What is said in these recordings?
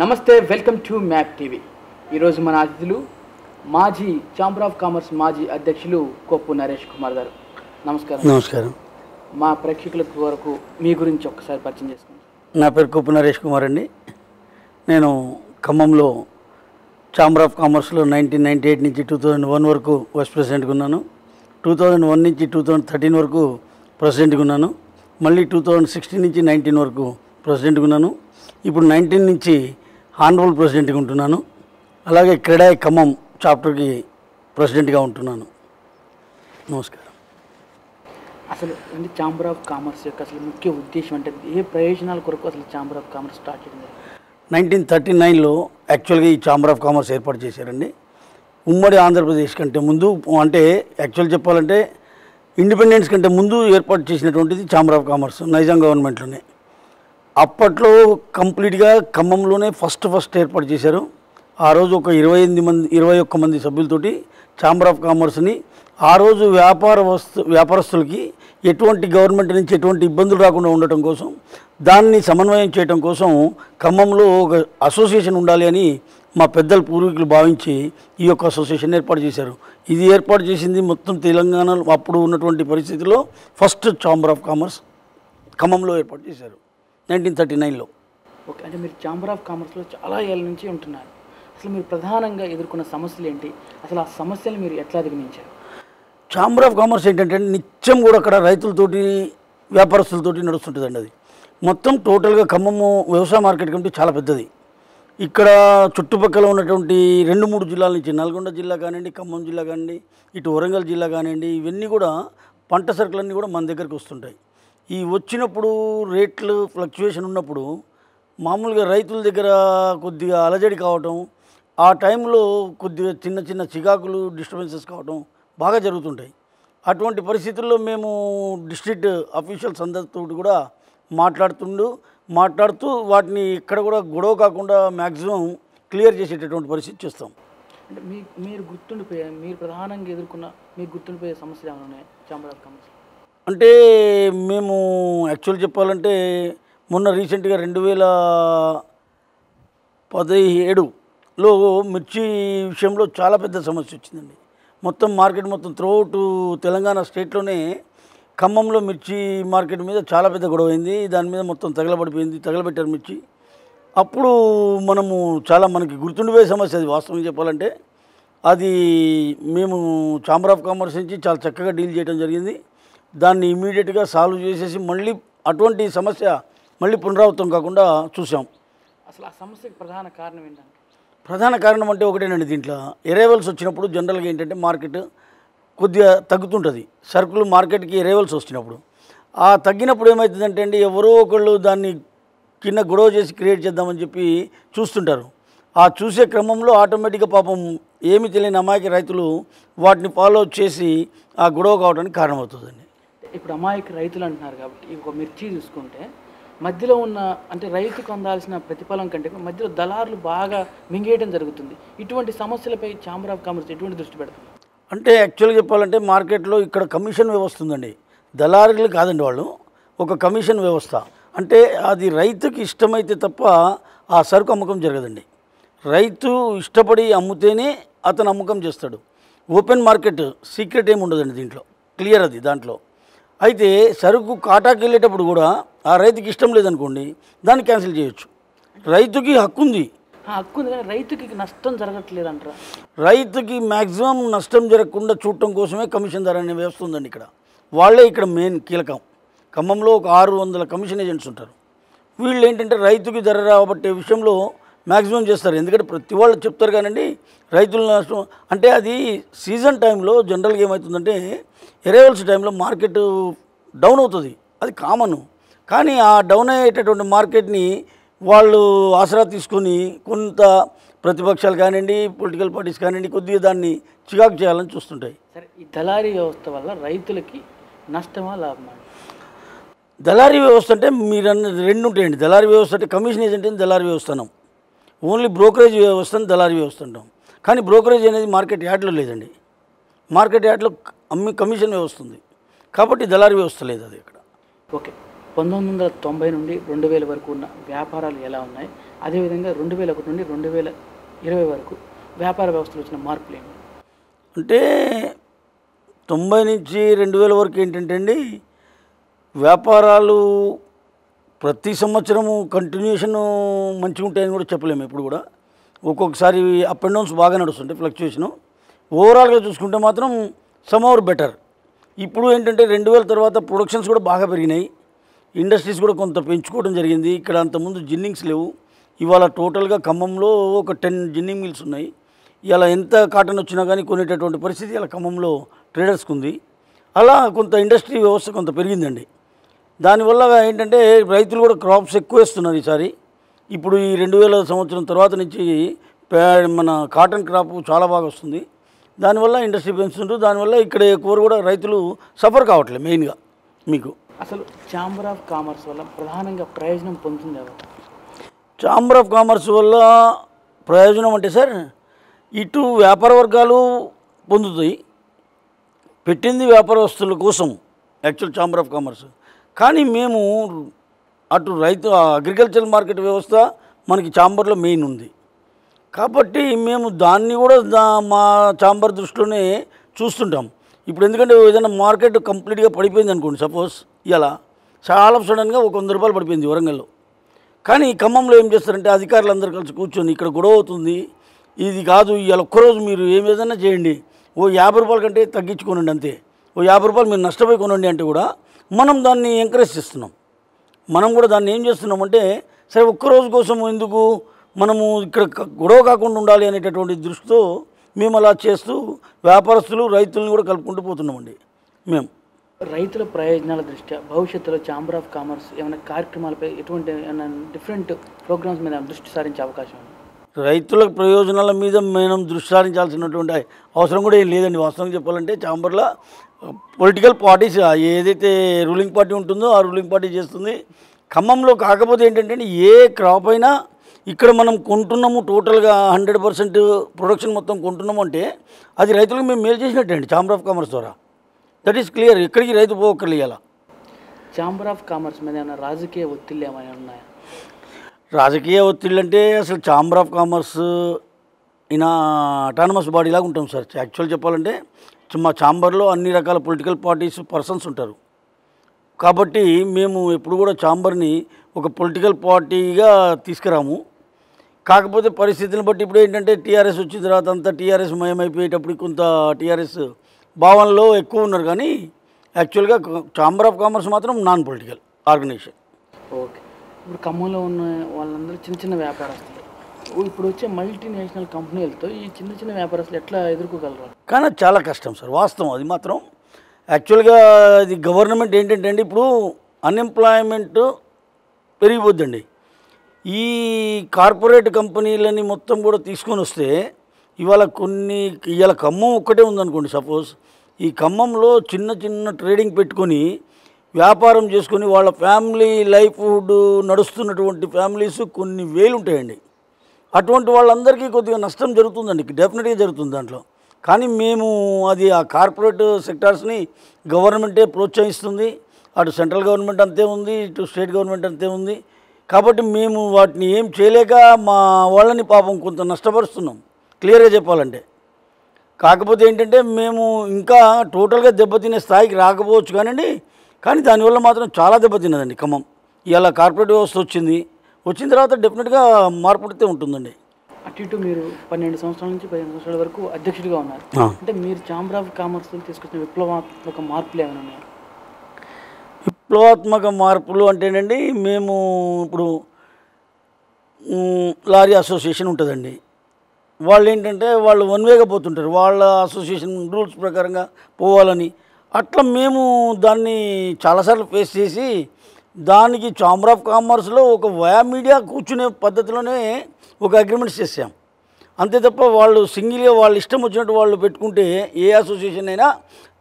నమస్తే welcome to map TV ఈ రోజు మన అతిథులు మాజీ ఛాంబర్ ఆఫ్ కామర్స్ మాజీ అధ్యక్షులు కొప్పు నరేష్ కుమార్ గారు నమస్కారం నమస్కారం మా ప్రేక్షకుల కొరకు మీ గురించి ఒక్కసారి పరిచయం చేసుకోండి నా పేరు కొప్పు నరేష్ కుమార్ అండి నేను ఖమ్మంలో ఛాంబర్ ఆఫ్ కామర్స్ లో 1998 నుంచి 2001 వరకు వైస్ ప్రెసిడెంట్ గా ఉన్నాను 2001 నుంచి 2013 వరకు ప్రెసిడెంట్ గా ఉన్నాను మళ్ళీ 2016 నుంచి 19 వరకు ప్రెసిడెంట్ గా ఉన్నాను ఇప్పుడు 19 నుంచి Honorable President Guntunanu, Alaga Credai Kamam, Chapter Ki President Guntunanu. Namaskar. Asal in the Chamber of Commerce, Chamber of Commerce started 1939 lo actually Chamber of Commerce airport Jesserandi, Ummadi Andhra Pradesh Kantemundu, one day actual Japalante, Independence Kantemundu airport Chesnat, Chamber of Commerce, Nizam government. Apatlo complete Kamamlone first airport Gisero, Arozo Irway in the Irwayo Command Sabiltuti, Chamber of Commerce, Arozo Vyapar was Vyapar Sulki, Yetwanti government and Chetwanti Bandurakuno Undatangosum, Dani Samanway and Chetangosum, Kamamlo Association Undaliani, Ma Pedal Purikul Bavinchi, Yok Association Airport Gisero. Is the airport Jis in the Mutum Telangana, Wapuruna 20 Parisitilo, first Chamber of Commerce, Kamamlo Airport Gisero. 1939 లో okay అంటే మీరు chamber of commerce లో చాలా ఏళ్ల నుంచి ఉంటున్నారు అసలు మీరు ప్రధానంగా ఎదుర్కొన్న సమస్యలు ఏంటి అసలు ఆ సమస్యలు మీరు ఎట్లా అధిగమించారు ఛాంబర్ ఆఫ్ కామర్స్ ఏంటంటే నిత్యం కూడా అక్కడ రైతుల తోటి వ్యాపారస్తుల తోటి నడుస్తుంటదండి అది మొత్తం టోటల్ గా ఖమ్మం వ్యవసాయ మార్కెట్ కంటే చాలా పెద్దది ఇక్కడ చుట్టుపక్కల ఉన్నటువంటి 2-3 జిల్లాల నుంచి నల్గొండ జిల్లా గానిండి ఖమ్మం జిల్లా గానిండి ఇటు వరంగల్ జిల్లా గానిండి ఇవన్నీ కూడా పంట సర్కులన్నీ కూడా మన దగ్గరికి వస్తుంటాయి ఈ వచ్చినప్పుడు రేట్లు ఫ్లక్చుయేషన్ ఉన్నప్పుడు మామూలుగా రైతుల దగ్గర కొద్దిగా అలజడి కావటం ఆ టైంలో కొద్దిగా చిన్న చికాకులు డిస్టర్బెన్సెస్ కావటం బాగా జరుగుతుంటాయి అటువంటి పరిస్థితుల్లో మేము డిస్ట్రిక్ట్ ఆఫీషియల్స్ అందరితో కూడా మాట్లాడుతూ వాటిని ఇక్కడ కూడా గొడవ కాకుండా మాక్సిమం క్లియర్ చేసేటటువంటి పరిస్థితి చూస్తాం అంటే మీరు ప్రధానంగా ఎదుర్కొన్న మీకు గుర్తుండిపోయే సమస్యలు ఏమైనా ఉన్నాయా ఛాంబర్ ఆఫ్ కామర్స్ అంటే మేము యాక్చువల్ చెప్పాలంటే మొన్న రీసెంట్ గా 2017 లో మిర్చి విషయంలో చాలా పెద్ద సమస్య వచ్చిందండి మొత్తం మార్కెట్ మొత్తం త్రోట్ తెలంగాణ స్టేట్ లోనే ఖమ్మంలో మిర్చి మార్కెట్ మీద చాలా పెద్ద గొడవ అయింది దాని మీద మొత్తం తగలబెట్టారు మిర్చి అప్పుడు మనము చాలా మనకి గుర్తుండిపోయే సమస్య అది వాస్తవంగా చెప్పాలంటే అది మేము ఛాంబర్ ఆఫ్ కామర్స్ నుంచి చాలా చక్కగా డీల్ చేయడం జరిగింది దాన్ని ఇమిడియట్ గా సాల్వ్ చేసేసి మళ్ళీ అటువంటి సమస్య మళ్ళీ పునరావృతం కాకుండా చూసాం అసలు ఆ సమస్యకి ప్రధాన కారణం ఏంటంటే ప్రధాన కారణం అంటే ఒకటేనండి దీంట్లో ఎరైవల్స్ వచ్చినప్పుడు జనరల్ గా ఏంటంటే మార్కెట్ కొద్దిగా తగ్గుతుంటది సర్కులు మార్కెట్ కి ఎరైవల్స్ వస్తున్నప్పుడు ఆ తగ్గినప్పుడు ఏమవుతుందంటే అండి ఎవరో ఒకళ్ళు దాన్ని చిన్న గ్రో చేసి క్రియేట్ చేద్దామని చెప్పి చూస్తుంటారు ఆ చూసే క్రమంలో ఆటోమేటిక్ గా పాపం ఏమీ తెలియని అమాయక రైతులు వాటిని ఫాలో చేసి ఆ గ్రో కావడానికి కారణమవుతుందండి ఇప్పుడు అమాయక రైతులు అంటున్నారు కాబట్టి ఇంకొక మిర్చి చూసుకుంటే మధ్యలో ఉన్న అంటే రైతుకు అందాల్సిన ప్రతిఫలం కంటే మధ్యలో దళారులు బాగా మింగేయడం జరుగుతుంది ఇటువంటి సమస్యలపై ఛాంబర్ ఆఫ్ కామర్స్ ఎటువంటి దృష్టి పెడతారు అంటే యాక్చువల్గా చెప్పాలంటే మార్కెట్లో ఇక్కడ కమిషన్ వ్యవస్థ ఉందండి దళారులు కాదండి వాళ్ళు ఒక కమిషన్ వ్యవస్థ అంటే అది రైతుకి ఇష్టమైతే తప్ప ఆ సరుకు అమ్మకం జరగదండి రైతు ఇష్టపడి అమ్ముతేనే అతను అమ్మకం చేస్తాడు ఓపెన్ మార్కెట్ సీక్రెట్ ఏమి ఉండదండి దీంట్లో క్లియర్ అది దాంట్లో అయితే సరుకు కాటాకి వెళ్ళేటప్పుడు కూడా ఆ రైతుకి ఇష్టం లేదనుకోండి దాన్ని క్యాన్సిల్ చేయొచ్చు రైతుకి హక్కు ఉంది కానీ రైతుకి నష్టం జరగట్లేదంటారా రైతుకి మ్యాక్సిమం నష్టం జరగకుండా చూడటం కోసమే కమిషన్ ధర అనే వ్యవస్థ ఉందండి ఇక్కడ వాళ్ళే ఇక్కడ మెయిన్ కీలకం ఖమ్మంలో ఒక 600 కమిషన్ ఏజెంట్స్ ఉంటారు వీళ్ళు ఏంటంటే రైతుకి ధర రాబట్టే విషయంలో మ్యాక్సిమం చేస్తారు ఎందుకంటే ప్రతి వాళ్ళు చెప్తారు కానండి రైతుల నష్టం అంటే అది సీజన్ టైంలో జనరల్గా ఏమవుతుందంటే ఎరైవల్స్ టైంలో మార్కెట్ డౌన్ అవుతుంది అది కామన్ కానీ ఆ డౌన్ అయ్యేటటువంటి మార్కెట్ని వాళ్ళు ఆసరా తీసుకొని కొంత ప్రతిపక్షాలు కానివ్వండి పొలిటికల్ పార్టీస్ కానివ్వండి కొద్దిగా దాన్ని చికాకు చేయాలని చూస్తుంటాయి సరే ఈ దళారీ వ్యవస్థ వల్ల రైతులకి నష్టమా లాభమా దళారీ వ్యవస్థ అంటే మీరు అన్న రెండు ఉంటాయండి దళారీ వ్యవస్థ అంటే కమిషన్ ఏజెంట్ అని దళారీ వ్యవస్థ అన్నాం ఓన్లీ బ్రోకరేజ్ వ్యవస్థను దళారీ వ్యవస్థ అంటాం కానీ బ్రోకరేజ్ అనేది మార్కెట్ యార్డ్లో లేదండి మార్కెట్ యార్డ్లో అమ్మి కమిషన్ వ్యవస్థ ఉంది కాబట్టి దళారీ వ్యవస్థ లేదు అది ఇక్కడ ఓకే 1990 నుండి 2000 వరకు ఉన్న వ్యాపారాలు ఎలా ఉన్నాయి అదేవిధంగా 2001 నుండి 2020 వరకు వ్యాపార వ్యవస్థలో వచ్చిన మార్పులు ఏమి? అంటే 90 నుంచి 2000 వరకు ఏంటంటే అండి, వ్యాపారాలు ప్రతి సంవత్సరము కంటిన్యూషన్ మంచిగా ఉంటాయని కూడా చెప్పలేము. ఇప్పుడు కూడా ఒక్కొక్కసారి అప్ అండ్ డౌన్స్ బాగా నడుస్తుంటాయి, ఫ్లక్చుయేషను. ఓవరాల్గా చూసుకుంటే మాత్రం సమ్ అవర్ బెటర్. ఇప్పుడు ఏంటంటే 2000 తర్వాత ప్రొడక్షన్స్ కూడా బాగా పెరిగినాయి, ఇండస్ట్రీస్ కూడా కొంత పెంచుకోవడం జరిగింది. ఇక్కడ అంతకుముందు జిన్నింగ్స్ లేవు. ఇవాళ టోటల్గా ఖమ్మంలో ఒక 10 జిన్నింగ్ మిల్స్ ఉన్నాయి. ఇలా ఎంత కాటన్ వచ్చినా కానీ కొనేటటువంటి పరిస్థితి ఇలా ఖమ్మంలో ట్రేడర్స్కి ఉంది. అలా కొంత ఇండస్ట్రీ వ్యవస్థ కొంత పెరిగిందండి. దానివల్ల ఏంటంటే రైతులు కూడా క్రాప్స్ ఎక్కువ వేస్తున్నారు ఈసారి. ఇప్పుడు ఈ 2000 సంవత్సరం తర్వాత నుంచి మన కాటన్ క్రాప్ చాలా బాగా వస్తుంది. దానివల్ల ఇండస్ట్రీ పెంచుతుంటూ దానివల్ల ఇక్కడ ఎక్కువ కూడా రైతులు సఫర్ కావట్లేదు. మెయిన్గా మీకు అసలు ఛాంబర్ ఆఫ్ కామర్స్ వల్ల ప్రధానంగా ప్రయోజనం పొందుతుంది. ఛాంబర్ ఆఫ్ కామర్స్ వల్ల ప్రయోజనం అంటే సార్, ఇటు వ్యాపార వర్గాలు పొందుతాయి, పెట్టింది వ్యాపార వస్తువుల కోసం యాక్చువల్ ఛాంబర్ ఆఫ్ కామర్స్. కానీ మేము అటు రైతు అగ్రికల్చర్ మార్కెట్ వ్యవస్థ మనకి ఛాంబర్లో మెయిన్ ఉంది కాబట్టి మేము దాన్ని కూడా మా ఛాంబర్ దృష్టిలోనే చూస్తుంటాం. ఇప్పుడు ఎందుకంటే ఏదైనా మార్కెట్ కంప్లీట్గా పడిపోయింది అనుకోండి, సపోజ్ ఇలా చాలా సడన్గా ఒక 100 రూపాయలు పడిపోయింది వరంగల్లో. కానీ ఖమ్మంలో ఏం చేస్తారంటే అధికారులు అందరు కలిసి కూర్చొని ఇక్కడ గొడవ అవుతుంది, ఇది కాదు, ఇవాళ ఒక్కరోజు మీరు ఏదైనా చేయండి, ఓ 50 రూపాయల కంటే తగ్గించుకోనండి, అంతే ఓ 50 రూపాయలు మీరు నష్టపోయి కొనండి అంటే కూడా మనం దాన్ని ఎంకరేజ్ చేస్తున్నాం. మనం కూడా దాన్ని ఏం చేస్తున్నామంటే సరే ఒక్కరోజు కోసం ఎందుకు మనము ఇక్కడ గొడవ కాకుండా ఉండాలి అనేటటువంటి దృష్టితో మేము అలా చేస్తూ వ్యాపారస్తులు రైతులను కూడా కలుపుకుంటూ పోతున్నామండి. మేము రైతుల ప్రయోజనాల దృష్ట్యా భవిష్యత్తులో ఛాంబర్ ఆఫ్ కామర్స్ ఏమైనా కార్యక్రమాలపై ఎటువంటి ఏమైనా డిఫరెంట్ ప్రోగ్రామ్స్ మీద దృష్టి సారించే అవకాశం ఉంది? రైతుల ప్రయోజనాల మీద మనం దృష్టి సారించాల్సినటువంటి అవసరం కూడా ఏం లేదండి. వాస్తవంగా చెప్పాలంటే ఛాంబర్లో పొలిటికల్ పార్టీస్ ఏదైతే రూలింగ్ పార్టీ ఉంటుందో ఆ రూలింగ్ పార్టీ చేస్తుంది. ఖమ్మంలో కాకపోతే ఏంటంటే ఏ క్రాప్ అయినా ఇక్కడ మనం కొంటున్నాము, టోటల్గా 100% ప్రొడక్షన్ మొత్తం కొంటున్నాము అంటే అది రైతులకు మేము మేలు చేసినట్టండి ఛాంబర్ ఆఫ్ కామర్స్ ద్వారా. దట్ ఈస్ క్లియర్, ఎక్కడికి రైతు పోకర్లేయాల. ఛాంబర్ ఆఫ్ కామర్స్ మీద ఏమైనా రాజకీయ ఒత్తిళ్ళు ఏమైనా ఉన్నాయా? రాజకీయ ఒత్తిళ్ళు అంటే అసలు ఛాంబర్ ఆఫ్ కామర్స్ ఈయన అటానమస్ బాడీలాగా ఉంటాం సార్. యాక్చువల్ చెప్పాలంటే మా ఛాంబర్లో అన్ని రకాల పొలిటికల్ పార్టీస్ పర్సన్స్ ఉంటారు కాబట్టి మేము ఎప్పుడు కూడా ఛాంబర్ని ఒక పొలిటికల్ పార్టీగా తీసుకురాము. కాకపోతే పరిస్థితులను బట్టి ఇప్పుడు ఏంటంటే టీఆర్ఎస్ వచ్చిన తర్వాత అంతా టీఆర్ఎస్ మయమైపోయేటప్పుడు కొంత టీఆర్ఎస్ భావనలో ఎక్కువ ఉన్నారు. కానీ యాక్చువల్గా ఛాంబర్ ఆఫ్ కామర్స్ మాత్రం నాన్ పొలిటికల్ ఆర్గనైజేషన్. ఓకే, ఇప్పుడు ఖమ్మంలో ఉన్న వాళ్ళందరూ చిన్న చిన్న వ్యాపారస్తులు, ఇప్పుడు వచ్చే మల్టీనేషనల్ కంపెనీలతో ఈ చిన్న చిన్న వ్యాపారస్తులు ఎట్లా ఎదుర్కోగలరు? కానీ చాలా కష్టం సార్, వాస్తవం అది మాత్రం. యాక్చువల్గా ఇది గవర్నమెంట్ ఏంటంటే అండి, ఇప్పుడు అన్ఎంప్లాయ్మెంట్ పెరిగిపోద్దండి. ఈ కార్పొరేట్ కంపెనీలని మొత్తం కూడా తీసుకొని వస్తే ఇవాళ ఇవాళ ఖమ్మం ఒక్కటే ఉందనుకోండి, సపోజ్ ఈ ఖమ్మంలో చిన్న చిన్న ట్రేడింగ్ పెట్టుకొని వ్యాపారం చేసుకొని వాళ్ళ ఫ్యామిలీ లైఫ్హుడ్ నడుస్తున్నటువంటి ఫ్యామిలీస్ కొన్ని వేలు ఉంటాయండి. అటువంటి వాళ్ళందరికీ కొద్దిగా నష్టం జరుగుతుందండి, డెఫినెట్గా జరుగుతుంది దాంట్లో. కానీ మేము అది ఆ కార్పొరేట్ సెక్టార్స్ని గవర్నమెంటే ప్రోత్సహిస్తుంది, అటు సెంట్రల్ గవర్నమెంట్ అంతే ఉంది, ఇటు స్టేట్ గవర్నమెంట్ అంతే ఉంది. కాబట్టి మేము వాటిని ఏం చేయలేక మా వాళ్ళని పాపం కొంత నష్టపరుస్తున్నాం క్లియర్గా చెప్పాలంటే. కాకపోతే ఏంటంటే మేము ఇంకా టోటల్గా దెబ్బతినే స్థాయికి రాకపోవచ్చు కానండి, కానీ దానివల్ల మాత్రం చాలా దెబ్బతిన్నదండి ఖమ్మం. ఇలా కార్పొరేట్ వ్యవస్థ వచ్చిన తర్వాత డెఫినెట్గా మార్పుడితే ఉంటుందండి. అటు ఇటు మీరు 12 సంవత్సరాల నుంచి 15 సంవత్సరాల వరకు అధ్యక్షుడిగా ఉన్నారు అంటే మీరు ఛాంబర్ ఆఫ్ కామర్స్ తీసుకొచ్చిన విప్లవాత్మక మార్పులు ఏమైనా ఉన్నాయా? విప్లవాత్మక మార్పులు అంటేనండి, మేము ఇప్పుడు లారీ అసోసియేషన్ ఉంటుందండి. వాళ్ళు ఏంటంటే వాళ్ళు వన్ వేగా పోతుంటారు, వాళ్ళ అసోసియేషన్ రూల్స్ ప్రకారంగా పోవాలని. అట్లా మేము దాన్ని చాలాసార్లు ఫేస్ చేసి దానికి ఛాంబర్ ఆఫ్ కామర్స్లో ఒక వయా మీడియా కూర్చునే పద్ధతిలోనే ఒక అగ్రిమెంట్స్ చేసాం. అంతే తప్ప వాళ్ళు సింగిల్గా వాళ్ళ ఇష్టం వచ్చినట్టు వాళ్ళు పెట్టుకుంటే ఏ అసోసియేషన్ అయినా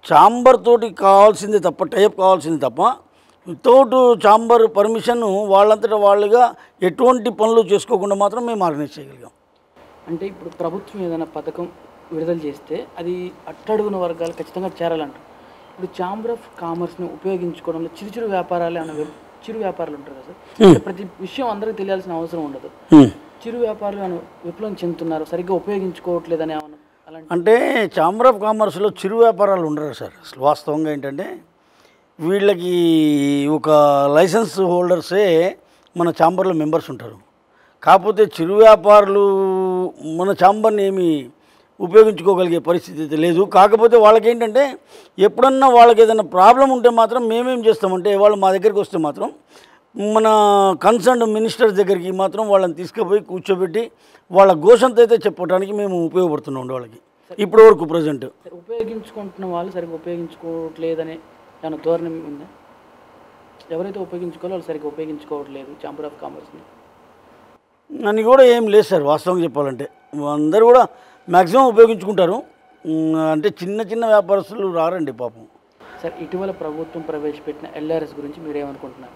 ఛాంబర్ తోటి కావాల్సిందే తప్ప, టైప్ కావాల్సిందే తప్ప, వితౌట్ ఛాంబర్ పర్మిషన్ వాళ్ళంతటా వాళ్ళుగా ఎటువంటి పనులు చేసుకోకుండా మాత్రం మేము ఆర్గనైజ్ చేయగలిగాం. అంటే ఇప్పుడు ప్రభుత్వం ఏదైనా పథకం విడుదల చేస్తే అది అట్టడుగున వర్గాలు ఖచ్చితంగా చేరాలంటారు. ఇప్పుడు ఛాంబర్ ఆఫ్ కామర్స్ని ఉపయోగించుకోవడంలో చిరుచిరు వ్యాపారాలు అన్న చిరు వ్యాపారులు ఉంటారు కదా సార్, ప్రతి విషయం అందరికీ తెలియాల్సిన అవసరం ఉండదు. చిరు వ్యాపారులు విప్లవం చెందుతున్నారు, సరిగ్గా ఉపయోగించుకోవట్లేదని అంటే ఛాంబర్ ఆఫ్ కామర్స్లో చిరు వ్యాపారాలు ఉండరు సార్. అసలు వాస్తవంగా ఏంటంటే వీళ్ళకి ఒక లైసెన్స్ హోల్డర్సే మన ఛాంబర్లో మెంబర్స్ ఉంటారు. కాకపోతే చిరు వ్యాపారులు మన ఛాంబర్ని ఏమి ఉపయోగించుకోగలిగే పరిస్థితి అయితే లేదు. కాకపోతే వాళ్ళకేంటంటే ఎప్పుడన్నా వాళ్ళకి ఏదైనా ప్రాబ్లం ఉంటే మాత్రం మేమేం చేస్తామంటే, వాళ్ళు మా దగ్గరికి వస్తే మాత్రం మన కన్సర్న్ మినిస్టర్ దగ్గరికి మాత్రం వాళ్ళని తీసుకుపోయి కూర్చోబెట్టి వాళ్ళ గోషంతో అయితే చెప్పడానికి మేము ఉపయోగపడుతున్నాం వాళ్ళకి. ఇప్పుడు వరకు ప్రజెంట్ ఉపయోగించుకుంటున్న వాళ్ళు సరిగ్గా ఉపయోగించుకోవట్లేదని దాని ధోరణి ఉందా? ఎవరైతే ఉపయోగించుకోవాలో వాళ్ళు సరిగ్గా ఉపయోగించుకోవట్లేదు ఛాంబర్ ఆఫ్ కామర్స్ని అని కూడా ఏం లేదు సార్. వాస్తవంగా చెప్పాలంటే అందరూ కూడా మ్యాక్సిమం ఉపయోగించుకుంటారు. అంటే చిన్న చిన్న వ్యాపారస్తులు రారండి పాపం. సార్, ఇటీవల ప్రభుత్వం ప్రవేశపెట్టిన ఎల్ఆర్ఎస్ గురించి మీరేమనుకుంటున్నారు?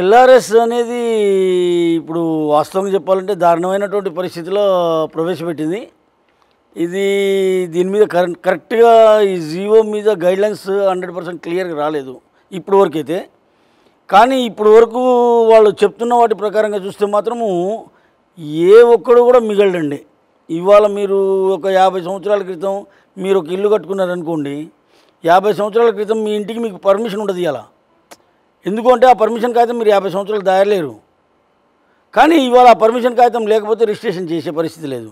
ఎల్ఆర్ఎస్ అనేది ఇప్పుడు వాస్తవంగా చెప్పాలంటే దారుణమైనటువంటి పరిస్థితిలో ప్రవేశపెట్టింది. ఇది దీని మీద కరెక్ట్గా ఈ జియో మీద గైడ్లైన్స్ 100% క్లియర్గా రాలేదు ఇప్పుడు వరకు అయితే. కానీ ఇప్పుడు వరకు వాళ్ళు చెప్తున్న వాటి ప్రకారంగా చూస్తే మాత్రము ఏ ఒక్కడు కూడా మిగలడండి. ఇవాళ మీరు ఒక 50 సంవత్సరాల క్రితం మీరు ఒక ఇల్లు కట్టుకున్నారనుకోండి, 50 సంవత్సరాల క్రితం మీ ఇంటికి మీకు పర్మిషన్ ఉండదు ఇవాళ. ఎందుకంటే ఆ పర్మిషన్ కాగితం మీరు 50 సంవత్సరాలు దాయలేరు. కానీ ఇవాళ ఆ పర్మిషన్ కాగితం లేకపోతే రిజిస్ట్రేషన్ చేసే పరిస్థితి లేదు.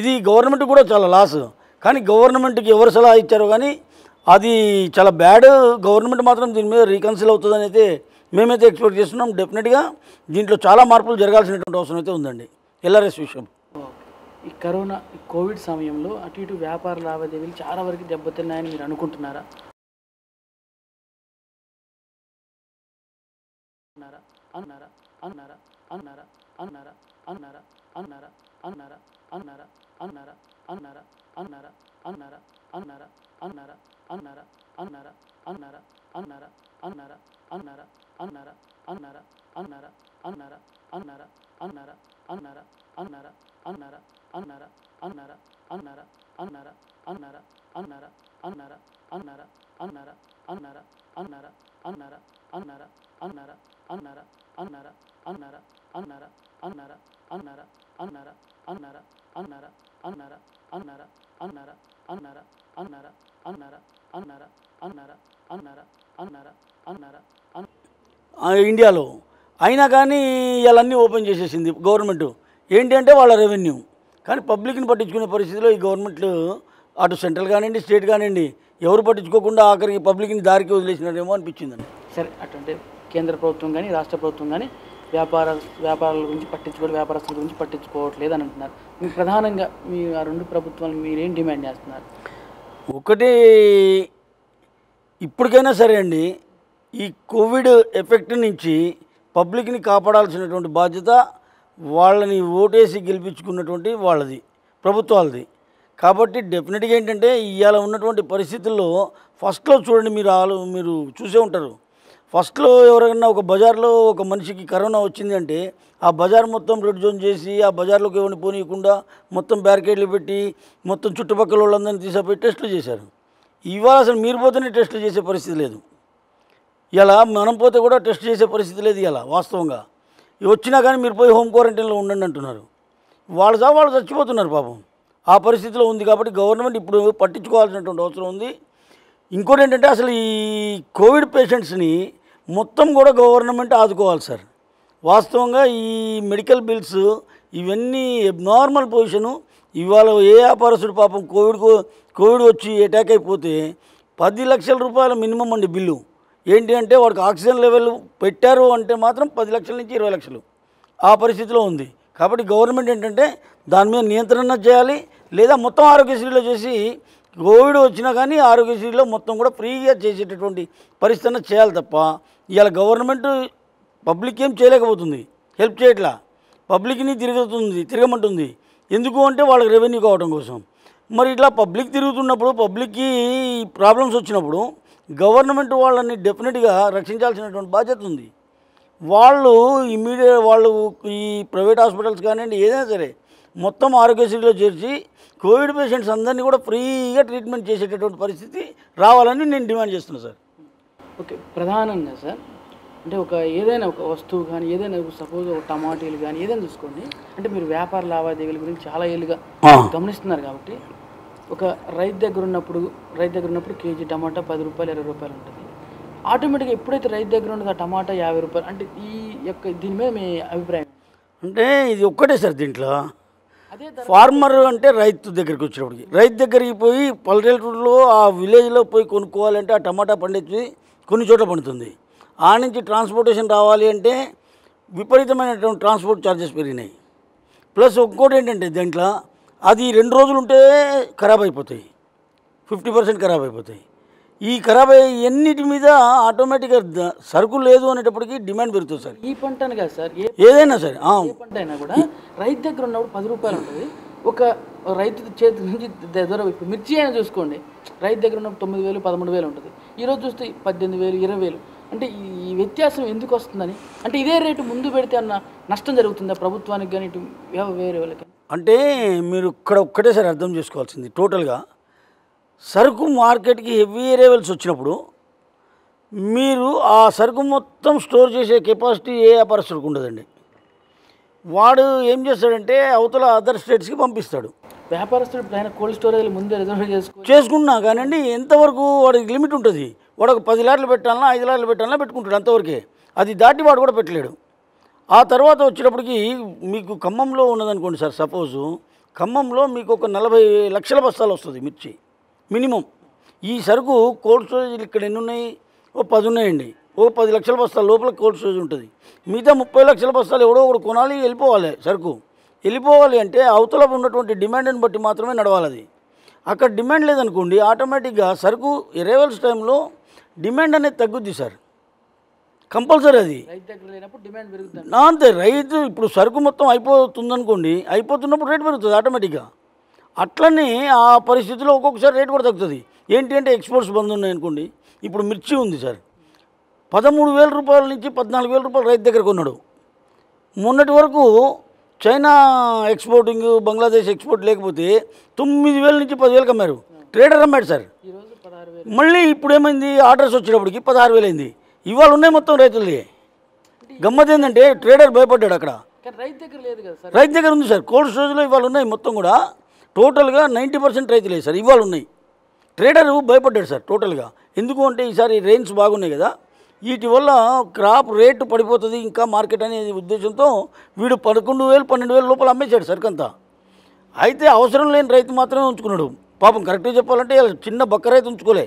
ఇది గవర్నమెంట్ కూడా చాలా లాస్. కానీ గవర్నమెంట్కి ఎవరు సలహా ఇచ్చారో కానీ అది చాలా బ్యాడ్. గవర్నమెంట్ మాత్రం దీని మీద రీకన్సిల్ అవుతుందని అయితే మేమైతే ఎక్స్పెక్ట్ చేస్తున్నాం. డెఫినెట్గా దీంట్లో చాలా మార్పులు జరగాల్సినటువంటి అవసరం అయితే ఉందండి ఎల్ఆర్ఎస్ విషయం. ఈ కరోనా కోవిడ్ సమయంలో అటు ఇటు వ్యాపార లావాదేవీలు చాలా వరకు దెబ్బతిన్నాయని మీరు అనుకుంటున్నారా? ఇండియాలో అయినా కానీ ఇవన్నీ ఓపెన్ చేసేసింది గవర్నమెంట్. ఏంటి అంటే వాళ్ళ రెవెన్యూ, కానీ పబ్లిక్ని పట్టించుకునే పరిస్థితిలో ఈ గవర్నమెంట్లు అటు సెంట్రల్ కానివ్వండి స్టేట్ కానివ్వండి ఎవరు పట్టించుకోకుండా ఆఖరికి పబ్లిక్ని దారికి వదిలేసినారేమో అనిపించిందండి. సరే, అటువంటి కేంద్ర ప్రభుత్వం కానీ రాష్ట్ర ప్రభుత్వం కానీ వ్యాపారాల గురించి పట్టించుకోవడం, వ్యాపారస్తుల గురించి పట్టించుకోవట్లేదు అని అంటున్నారు. మీరు ప్రధానంగా మీ ఆ రెండు ప్రభుత్వాలు మీరేం డిమాండ్ చేస్తున్నారు? ఒకటి, ఇప్పటికైనా సరే అండి ఈ కోవిడ్ ఎఫెక్ట్ నుంచి పబ్లిక్ని కాపాడాల్సినటువంటి బాధ్యత వాళ్ళని ఓటేసి గెలిపించుకున్నటువంటి వాళ్ళది, ప్రభుత్వాలది. కాబట్టి డెఫినెట్గా ఏంటంటే ఇవాళ ఉన్నటువంటి పరిస్థితుల్లో ఫస్ట్లో చూడండి, మీరు చూసే ఉంటారు, ఫస్ట్లో ఎవరైనా ఒక బజార్లో ఒక మనిషికి కరోనా వచ్చింది అంటే ఆ బజార్ మొత్తం రెడ్ జోన్ చేసి ఆ బజార్లోకి ఎవరిని పోనీయకుండా మొత్తం బ్యారికేడ్లు పెట్టి మొత్తం చుట్టుపక్కల వాళ్ళందరినీ తీసుకుపోయి టెస్టులు చేశారు. ఇవాళ అసలు మీరు పోతేనే టెస్టులు చేసే పరిస్థితి లేదు. ఇలా మనం పోతే కూడా టెస్ట్ చేసే పరిస్థితి లేదు ఇలా వాస్తవంగా. వచ్చినా కానీ మీరు పోయి హోమ్ క్వారంటైన్లో ఉండండి అంటున్నారు. వాళ్ళు చచ్చిపోతున్నారు పాపం. ఆ పరిస్థితిలో ఉంది కాబట్టి గవర్నమెంట్ ఇప్పుడు పట్టించుకోవాల్సినటువంటి అవసరం ఉంది. ఇంకోటి ఏంటంటే అసలు ఈ కోవిడ్ పేషెంట్స్ని మొత్తం కూడా గవర్నమెంట్ ఆదుకోవాలి సార్. వాస్తవంగా ఈ మెడికల్ బిల్స్ ఇవన్నీ నార్మల్ పొజిషను. ఇవాళ ఏ వ్యాపారస్తుడు పాపం కోవిడ్ వచ్చి అటాక్ అయిపోతే 10 లక్షల రూపాయలు మినిమం అండి బిల్లు. ఏంటి అంటే వాడికి ఆక్సిజన్ లెవెల్ పెట్టారు అంటే మాత్రం 10 లక్షల నుంచి 20 లక్షలు ఆ పరిస్థితిలో ఉంది. కాబట్టి గవర్నమెంట్ ఏంటంటే దాని మీద నియంత్రణ చేయాలి, లేదా మొత్తం ఆరోగ్యశ్రీలో చేసి కోవిడ్ వచ్చినా కానీ ఆరోగ్యశ్రీలో మొత్తం కూడా ఫ్రీగా చేసేటటువంటి పరిస్థితి చేయాలి తప్ప ఇవాళ గవర్నమెంట్ పబ్లిక్ ఏం చేయలేకపోతుంది, హెల్ప్ చేయట్లా. పబ్లిక్ని తిరగమంటుంది. ఎందుకు అంటే వాళ్ళకి రెవెన్యూ కావడం కోసం. మరి ఇట్లా పబ్లిక్ తిరుగుతున్నప్పుడు, పబ్లిక్కి ప్రాబ్లమ్స్ వచ్చినప్పుడు గవర్నమెంట్ వాళ్ళని డెఫినెట్గా రక్షించాల్సినటువంటి బాధ్యత ఉంది. వాళ్ళు ఇమీడియట్ వాళ్ళు ఈ ప్రైవేట్ హాస్పిటల్స్ కానివ్వండి ఏదైనా సరే మొత్తం ఆరోగ్యశ్రీలో చేర్చి కోవిడ్ పేషెంట్స్ అందరినీ కూడా ఫ్రీగా ట్రీట్మెంట్ చేసేటటువంటి పరిస్థితి రావాలని నేను డిమాండ్ చేస్తున్నాను సార్. ఓకే, ప్రధానంగా సార్ అంటే ఒక ఏదైనా ఒక వస్తువు గాని ఏదైనా సపోజ్ ఒక టమాటాలు గాని ఏదైనా చూసుకోండి అంటే మీరు వ్యాపార లావాదేవీల గురించి చాలా ఏళ్ళుగా గమనిస్తున్నారు కాబట్టి ఒక రైతు దగ్గర ఉన్నప్పుడు కేజీ టమాటా 10 రూపాయలు 20 రూపాయలు ఉంటుంది ఆటోమేటిక్గా ఎప్పుడైతే రైతు దగ్గర ఉన్నది ఆ టమాటా 50 రూపాయలు అంటే ఈ యొక్క దీని మీద మీ అభిప్రాయం అంటే ఇది ఒక్కటే సార్ దీంట్లో అదే ఫార్మర్ అంటే రైతు దగ్గరికి వచ్చినప్పటికి రైతు దగ్గరికి పోయి పల్లెటూరులో ఆ విలేజ్లో పోయి కొనుక్కోవాలంటే ఆ టమాటా పండించి కొన్ని చోట్ల పండుతుంది ఆ నుంచి ట్రాన్స్పోర్టేషన్ రావాలి అంటే విపరీతమైనటువంటి ట్రాన్స్పోర్ట్ ఛార్జెస్ పెరిగినాయి ప్లస్ ఇంకోటి ఏంటంటే దీంట్లో అది 2 రోజులు ఉంటే ఖరాబ్ అయిపోతాయి 50% ఖరాబ్ అయిపోతాయి ఈ ఖరాబ్ అయ్యేన్నిటి మీద ఆటోమేటిక్గా సరుకు లేదు అనేటప్పటికీ డిమాండ్ పెరుగుతుంది సార్ ఈ పంటను కాదు సార్ ఏదైనా సరే పంట అయినా కూడా రైతు దగ్గర ఉన్నప్పుడు 10 రూపాయలు ఉంటుంది ఒక రైతు చేతి నుంచి దగ్గర మిర్చి అయినా చూసుకోండి రైతు దగ్గర ఉన్నప్పుడు 9,000 13,000 ఉంటుంది ఈరోజు చూస్తే 18,000 20,000 అంటే ఈ వ్యత్యాసం ఎందుకు వస్తుందని అంటే ఇదే రేటు ముందు పెడితే అన్న నష్టం జరుగుతుందా ప్రభుత్వానికి కానీ ఇటు వేరే వాళ్ళకి అంటే మీరు ఇక్కడ ఒక్కటే సార్ అర్థం చేసుకోవాల్సింది టోటల్గా సరుకు మార్కెట్కి హెవీ లెవెల్స్ వచ్చినప్పుడు మీరు ఆ సరుకు మొత్తం స్టోర్ చేసే కెపాసిటీ ఏ వ్యాపారస్తుడికి ఉండదండి వాడు ఏం చేస్తాడంటే అవతల అదర్ స్టేట్స్కి పంపిస్తాడు వ్యాపారస్తుడు కోల్డ్ స్టోరేజ్ ముందే రిజర్వ్ చేసుకున్నా కానివ్వండి ఎంతవరకు వాడికి లిమిట్ ఉంటుంది వాడు ఒక 10 లాట్లు పెట్టాలన్నా 5 లాట్లు పెట్టాలన్నా పెట్టుకుంటాడు అంతవరకే అది దాటి వాడు కూడా పెట్టలేడు ఆ తర్వాత వచ్చేటప్పటికి మీకు ఖమ్మంలో ఉన్నదనుకోండి సార్ సపోజు ఖమ్మంలో మీకు ఒక 40 లక్షల బస్తాలు వస్తుంది మిర్చి మినిమం ఈ సరుకు కోల్డ్ స్టోరేజ్లు ఇక్కడ ఎన్ని ఉన్నాయి ఓ 10 ఉన్నాయండి ఓ 10 లక్షల బస్తాల లోపల కోల్డ్ స్టోరేజ్ ఉంటుంది మిగతా 30 లక్షల బస్తాలు ఎవడో ఒకడు కొనాలి వెళ్ళిపోవాలి సరుకు వెళ్ళిపోవాలి అంటే అవతల ఉన్నటువంటి డిమాండ్ని బట్టి మాత్రమే నడవాలి అక్కడ డిమాండ్ లేదనుకోండి ఆటోమేటిక్గా సరుకు రేవల్స్ టైంలో డిమాండ్ అనేది తగ్గుద్ది సార్ కంపల్సరీ అది అంతే రైతు ఇప్పుడు సరుకు మొత్తం అయిపోతుందనుకోండి అయిపోతున్నప్పుడు రేటు పెరుగుతుంది ఆటోమేటిక్గా అట్లనే ఆ పరిస్థితిలో ఒక్కొక్కసారి రేటు కూడా తగ్గుతుంది ఏంటి అంటే ఎక్స్పోర్ట్స్ బంద్ ఉన్నాయనుకోండి ఇప్పుడు మిర్చి ఉంది సార్ 13,000 రూపాయల నుంచి 14,000 రూపాయలు రైతు దగ్గర కొన్నాడు మొన్నటి వరకు చైనా ఎక్స్పోర్టింగ్ బంగ్లాదేశ్ ఎక్స్పోర్ట్ లేకపోతే 9,000 నుంచి 10,000 అమ్మారు ట్రేడర్ అమ్మాడు సార్ మళ్ళీ ఇప్పుడు ఏమైంది ఆర్డర్స్ వచ్చేటప్పటికి 16,000 అయింది ఇవాళ ఉన్నాయి మొత్తం రైతులది గమ్మత్ ఏంటంటే ట్రేడర్ భయపడ్డాడు అక్కడ రైతు దగ్గర ఉంది సార్ కోల్డ్ స్టోరేజ్లో ఇవాళ ఉన్నాయి మొత్తం కూడా టోటల్గా 90% రైతులే సార్ ఇవాళ ఉన్నాయి ట్రేడర్ భయపడ్డాడు సార్ టోటల్గా ఎందుకు అంటే ఈసారి రేంజ్ బాగున్నాయి కదా వీటి వల్ల క్రాప్ రేటు పడిపోతుంది ఇంకా మార్కెట్ అనే ఉద్దేశంతో వీడు 11,000 12,000 లోపల అమ్మేశాడు సరికంతా అయితే అవసరం లేని రైతు మాత్రమే ఉంచుకున్నాడు పాపం కరెక్ట్గా చెప్పాలంటే చిన్న బక్క రైతు ఉంచుకోలే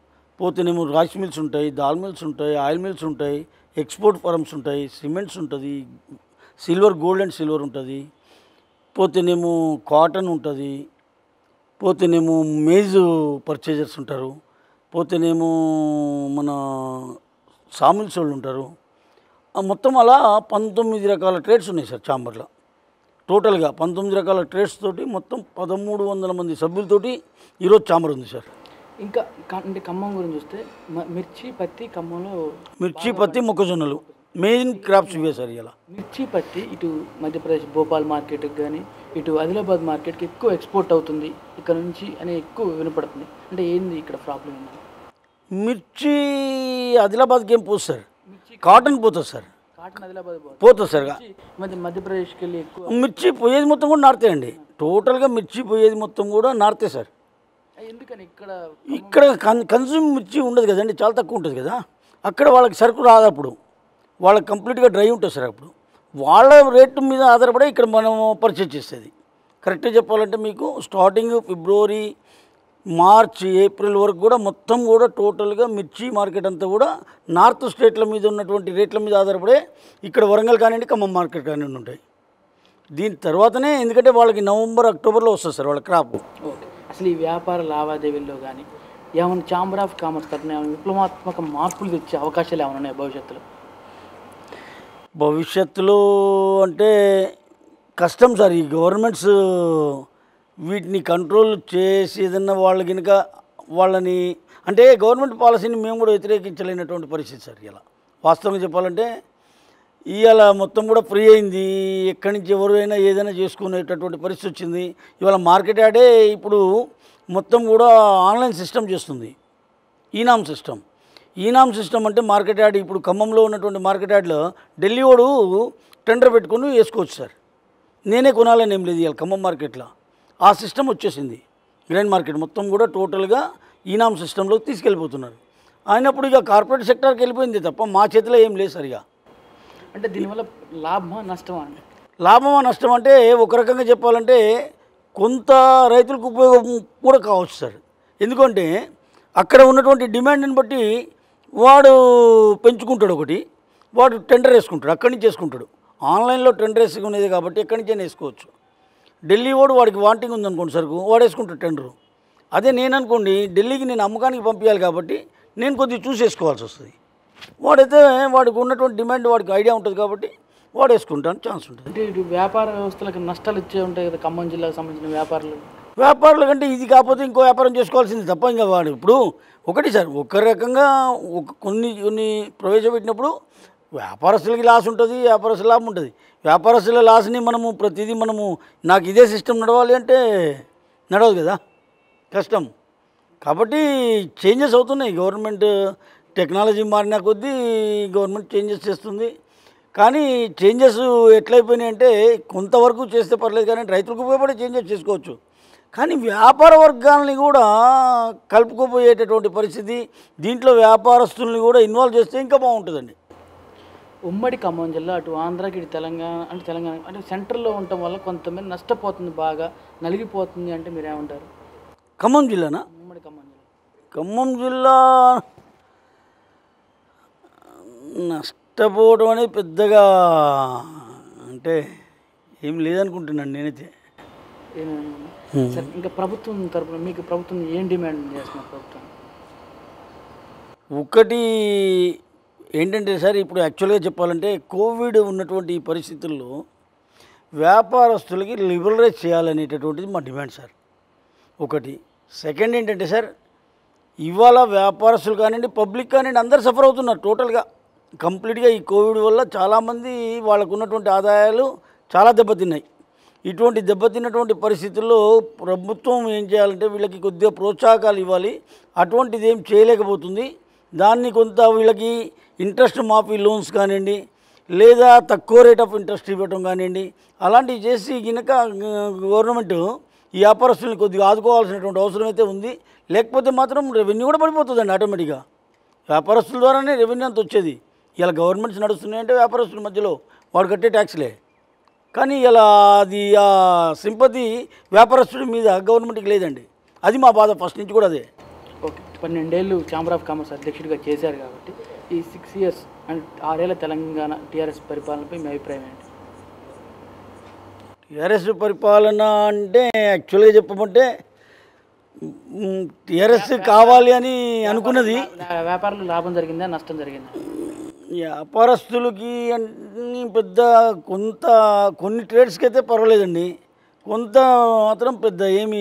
పోతేనేమో రైస్ మిల్స్ ఉంటాయి దాల్ మిల్స్ ఉంటాయి ఆయిల్ మిల్స్ ఉంటాయి ఎక్స్పోర్ట్ ఫారమ్స్ ఉంటాయి సిమెంట్స్ ఉంటుంది సిల్వర్ గోల్డ్ అండ్ సిల్వర్ ఉంటుంది పోతేనేమో కాటన్ ఉంటుంది పోతేనేమో మేజు పర్చేజర్స్ ఉంటారు పోతేనేమో మన సామిల్స్ వాళ్ళు ఉంటారు మొత్తం అలా 19 రకాల ట్రేడ్స్ ఉన్నాయి సార్ ఛాంబర్లో టోటల్గా 19 రకాల ట్రేడ్స్ తోటి మొత్తం 1,300 మంది సభ్యులతోటి ఈరోజు ఛాంబర్ ఉంది సార్ ఇంకా అంటే ఖమ్మం గురించి చూస్తే మిర్చి పత్తి మొక్కజొన్నలు మెయిన్ క్రాప్స్ ఇవే సార్ ఇలా మిర్చి పత్తి ఇటు మధ్యప్రదేశ్ భోపాల్ మార్కెట్కి కానీ ఇటు ఆదిలాబాద్ మార్కెట్కి ఎక్కువ ఎక్స్పోర్ట్ అవుతుంది ఇక్కడ నుంచి అని ఎక్కువ వినపడుతుంది అంటే ఏంది ఇక్కడ ప్రాబ్లం ఏంటి మిర్చి ఆదిలాబాద్కి ఏం పోతుంది సార్ కాటన్ పోతుంది సార్ పోతుంది సార్ మధ్యప్రదేశ్కి వెళ్ళి మిర్చి పోయేది మొత్తం కూడా నార్తే అండి టోటల్గా మిర్చి పోయేది మొత్తం కూడా నార్తే సార్ ఎందుకని ఇక్కడ కన్స్యూమ్ మిర్చి ఉండదు కదండి చాలా తక్కువ ఉంటుంది కదా అక్కడ వాళ్ళకి సరుకు రాదు అప్పుడు వాళ్ళకి కంప్లీట్గా డ్రై ఉంటుంది సార్ అప్పుడు వాళ్ళ రేటు మీద ఆధారపడి ఇక్కడ మనం పర్చేజ్ చేసేది కరెక్ట్గా చెప్పాలంటే మీకు స్టార్టింగ్ February, March, April వరకు కూడా మొత్తం కూడా టోటల్గా మిర్చి మార్కెట్ అంతా కూడా నార్త్ స్టేట్ల మీద ఉన్నటువంటి రేట్ల మీద ఆధారపడే ఇక్కడ వరంగల్ కానివ్వండి ఖమ్మం మార్కెట్ కానివ్వండి ఉంటాయి దీని తర్వాతనే ఎందుకంటే వాళ్ళకి November, Octoberలో వస్తుంది సార్ వాళ్ళ క్రాప్ ఓకే అసలు ఈ వ్యాపార లావాదేవీల్లో కానీ ఏమైనా ఛాంబర్ ఆఫ్ కామర్స్ తరఫున విప్లవాత్మక మార్పులు తెచ్చే అవకాశాలు ఏమైనా ఉన్నాయి భవిష్యత్తులో భవిష్యత్తులో అంటే కష్టం సార్. ఈ గవర్నమెంట్స్ వీటిని కంట్రోల్ చేసేదన్న వాళ్ళు కనుక వాళ్ళని అంటే గవర్నమెంట్ పాలసీని మేము కూడా వ్యతిరేకించలేనటువంటి పరిస్థితి సార్. ఇలా వాస్తవం చెప్పాలంటే ఇవాళ మొత్తం కూడా ఫ్రీ అయింది, ఎక్కడి నుంచి ఎవరైనా ఏదైనా చేసుకునేటటువంటి పరిస్థితి వచ్చింది. ఇవాళ మార్కెట్ యాడే ఇప్పుడు మొత్తం కూడా ఆన్లైన్ సిస్టమ్ చేస్తుంది, ఈనామ్ సిస్టమ్. ఈనామ్ సిస్టమ్ అంటే మార్కెట్ యాడ్, ఇప్పుడు ఖమ్మంలో ఉన్నటువంటి మార్కెట్ యాడ్లో ఢిల్లీ వాడు టెండర్ పెట్టుకుని వేసుకోవచ్చు సార్. నేనే కొనాలని ఏం లేదు, ఇవాళ ఖమ్మం మార్కెట్లో ఆ సిస్టమ్ వచ్చేసింది. గ్రైండ్ మార్కెట్ మొత్తం కూడా టోటల్గా ఈనామ్ సిస్టంలోకి తీసుకెళ్ళిపోతున్నారు. అయినప్పుడు ఇక కార్పొరేట్ సెక్టార్కి వెళ్ళిపోయింది తప్ప మా చేతిలో ఏం లేదు సరిగా. అంటే దీనివల్ల లాభమా నష్టమా? లాభమా నష్టం అంటే ఒక రకంగా చెప్పాలంటే కొంత రైతులకు ఉపయోగం కూడా కావచ్చు సార్. ఎందుకంటే అక్కడ ఉన్నటువంటి డిమాండ్ని బట్టి వాడు పెంచుకుంటాడు, ఒకటి వాడు టెండర్ వేసుకుంటాడు, అక్కడి నుంచి వేసుకుంటాడు. ఆన్లైన్లో టెండర్ వేసుకునేది కాబట్టి ఎక్కడి నుంచైనా వేసుకోవచ్చు. ఢిల్లీ వాడు వాడికి వాంటింగ్ ఉందనుకోండి సార్, వాడు వేసుకుంటాడు టెండరు. అదే నేను అనుకోండి, ఢిల్లీకి నేను అమ్మకానికి పంపించాలి కాబట్టి నేను కొద్దిగా చూసి వేసుకోవాల్సి వస్తుంది. వాడైతే వాడికి ఉన్నటువంటి డిమాండ్ వాడికి ఐడియా ఉంటుంది కాబట్టి వాడు వేసుకుంటానికి ఛాన్స్ ఉంటుంది. అంటే ఇటు వ్యాపార వ్యవస్థలకు నష్టాలు ఇచ్చే ఉంటాయి కదా ఖమ్మం జిల్లాకు సంబంధించిన వ్యాపారులు కంటే ఇది కాకపోతే ఇంకో వ్యాపారం చేసుకోవాల్సింది తప్ప. ఇంకా వాడు ఇప్పుడు ఒకటి సార్, ఒక రకంగా కొన్ని ప్రవేశపెట్టినప్పుడు వ్యాపారస్తులకి లాస్ ఉంటుంది, వ్యాపారస్తుల లాభం ఉంటుంది. వ్యాపారస్తుల లాస్ని మనము ప్రతిదీ మనము నాకు ఇదే సిస్టమ్ నడవాలి అంటే నడవదు కదా, కష్టం. కాబట్టి చేంజెస్ అవుతున్నాయి, గవర్నమెంట్ టెక్నాలజీ మారిన కొద్దీ గవర్నమెంట్ చేంజెస్ చేస్తుంది. కానీ చేంజెస్ ఎట్లయిపోయినాయి అంటే కొంతవరకు చేస్తే పర్లేదు, కానీ రైతులకు ఉపయోగపడే చేంజెస్ చేసుకోవచ్చు. కానీ వ్యాపార వర్గాలని కూడా కలుపుకోపోయేటటువంటి పరిస్థితి, దీంట్లో వ్యాపారస్తుల్ని కూడా ఇన్వాల్వ్ చేస్తే ఇంకా బాగుంటుందండి. ఉమ్మడి ఖమ్మం జిల్లా అటు ఆంధ్రాకి ఇటు తెలంగాణ అంటే సెంటర్లో ఉండటం వల్ల కొంతమంది నష్టపోతుంది, బాగా నలిగిపోతుంది. అంటే మీరేమంటారు? ఖమ్మం జిల్లానా? ఉమ్మడి ఖమ్మం జిల్లా నష్టపోవడం అనేది పెద్దగా అంటే ఏం లేదనుకుంటున్నాను నేనైతే. ఇంకా ప్రభుత్వం తరపున మీకు ప్రభుత్వం ఏం డిమాండ్ చేస్తున్నారు? ప్రభుత్వం ఒకటి ఏంటంటే సార్, ఇప్పుడు యాక్చువల్గా చెప్పాలంటే కోవిడ్ ఉన్నటువంటి ఈ పరిస్థితుల్లో వ్యాపారస్తులకి లిబరలైజ్ చేయాలనేటటువంటిది మా డిమాండ్ సార్, ఒకటి. సెకండ్ ఏంటంటే సార్, ఇవాళ వ్యాపారస్తులు కానివ్వండి పబ్లిక్ కానివ్వండి అందరు సఫర్ అవుతున్నారు టోటల్గా కంప్లీట్గా. ఈ కోవిడ్ వల్ల చాలామంది వాళ్ళకు ఉన్నటువంటి ఆదాయాలు చాలా దెబ్బతిన్నాయి. ఇటువంటి దెబ్బతిన్నటువంటి పరిస్థితుల్లో ప్రభుత్వం ఏం చేయాలంటే వీళ్ళకి కొద్దిగా ప్రోత్సాహకాలు ఇవ్వాలి. అటువంటిది ఏం చేయలేకపోతుంది. దాన్ని కొంత వీళ్ళకి ఇంట్రెస్ట్ మాఫీ లోన్స్ కానివ్వండి, లేదా తక్కువ రేట్ ఆఫ్ ఇంట్రెస్ట్ ఇవ్వటం కానివ్వండి, అలాంటివి చేసి గినక గవర్నమెంట్ ఈ వ్యాపారస్తుల్ని కొద్దిగా ఆదుకోవాల్సినటువంటి అవసరం అయితే ఉంది. లేకపోతే మాత్రం రెవెన్యూ కూడా పడిపోతుందండి ఆటోమేటిక్గా. వ్యాపారస్తుల ద్వారానే రెవెన్యూ అంత వచ్చేది. ఇలా గవర్నమెంట్స్ నడుస్తున్నాయంటే వ్యాపారస్తుల మధ్యలో వాడు కట్టే ట్యాక్స్లే. కానీ ఇలా అది ఆ సింపతి వ్యాపారస్తుడి మీద గవర్నమెంట్కి లేదండి. అది మా బాధ ఫస్ట్ నుంచి కూడా అదే. ఓకే, 12 ఏళ్ళు ఛాంబర్ ఆఫ్ కామర్స్ అధ్యక్షుడిగా చేశారు కాబట్టి ఈ 6 years అండ్ 6 ఏళ్ళ తెలంగాణ టీఆర్ఎస్ పరిపాలనపై మీ అభిప్రాయం ఏంటి? టీఆర్ఎస్ పరిపాలన అంటే యాక్చువల్గా చెప్పమంటే టీఆర్ఎస్ కావాలి అని అనుకున్నది. వ్యాపారులు లాభం జరిగిందా నష్టం జరిగిందా? వ్యాపారస్తులకి అన్ని పెద్ద కొంత కొన్ని ట్రేడ్స్కి అయితే పర్వాలేదండి, కొంత మాత్రం పెద్ద ఏమి